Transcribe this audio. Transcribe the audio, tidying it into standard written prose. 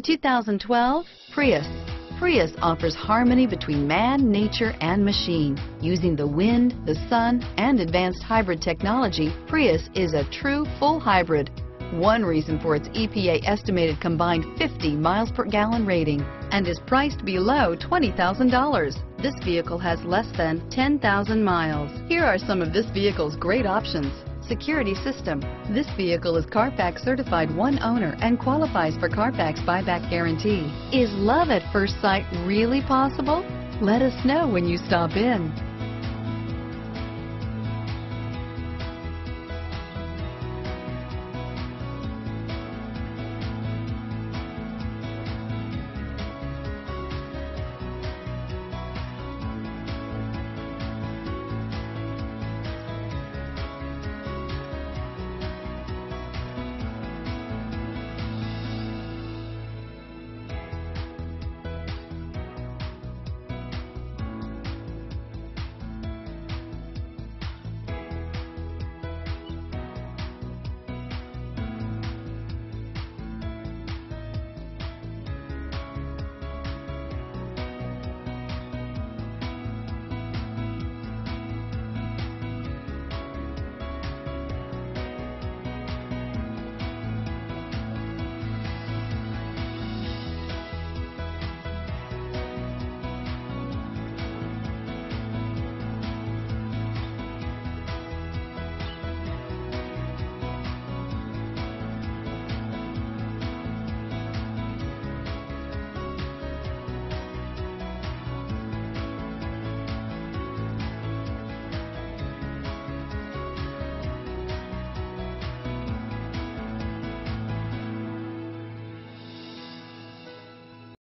The 2012 Prius. Prius offers harmony between man, nature, and machine. Using the wind, the sun, and advanced hybrid technology, Prius is a true full hybrid. One reason for its EPA estimated combined 50 miles per gallon rating, and is priced below $20,000. This vehicle has less than 10,000 miles. Here are some of this vehicle's great options. Security system. This vehicle is Carfax certified one owner and qualifies for Carfax buyback guarantee. Is love at first sight really possible? Let us know when you stop in.